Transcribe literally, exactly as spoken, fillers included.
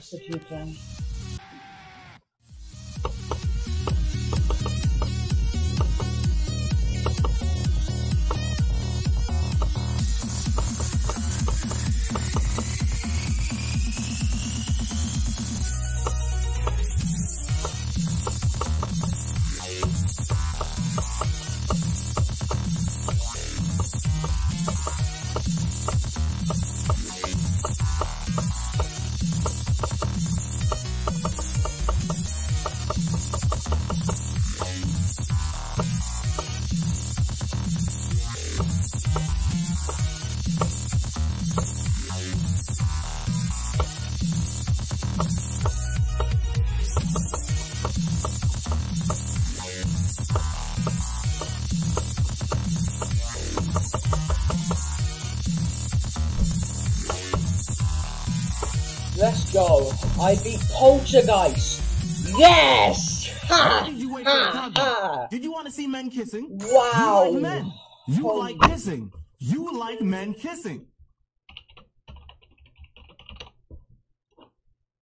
Just a few times. Let's go. I beat Poltergeist. Yes! Ha! Did you, ha, ha. Did you want to see men kissing? Wow! You like men. You Pol like kissing. You like men kissing.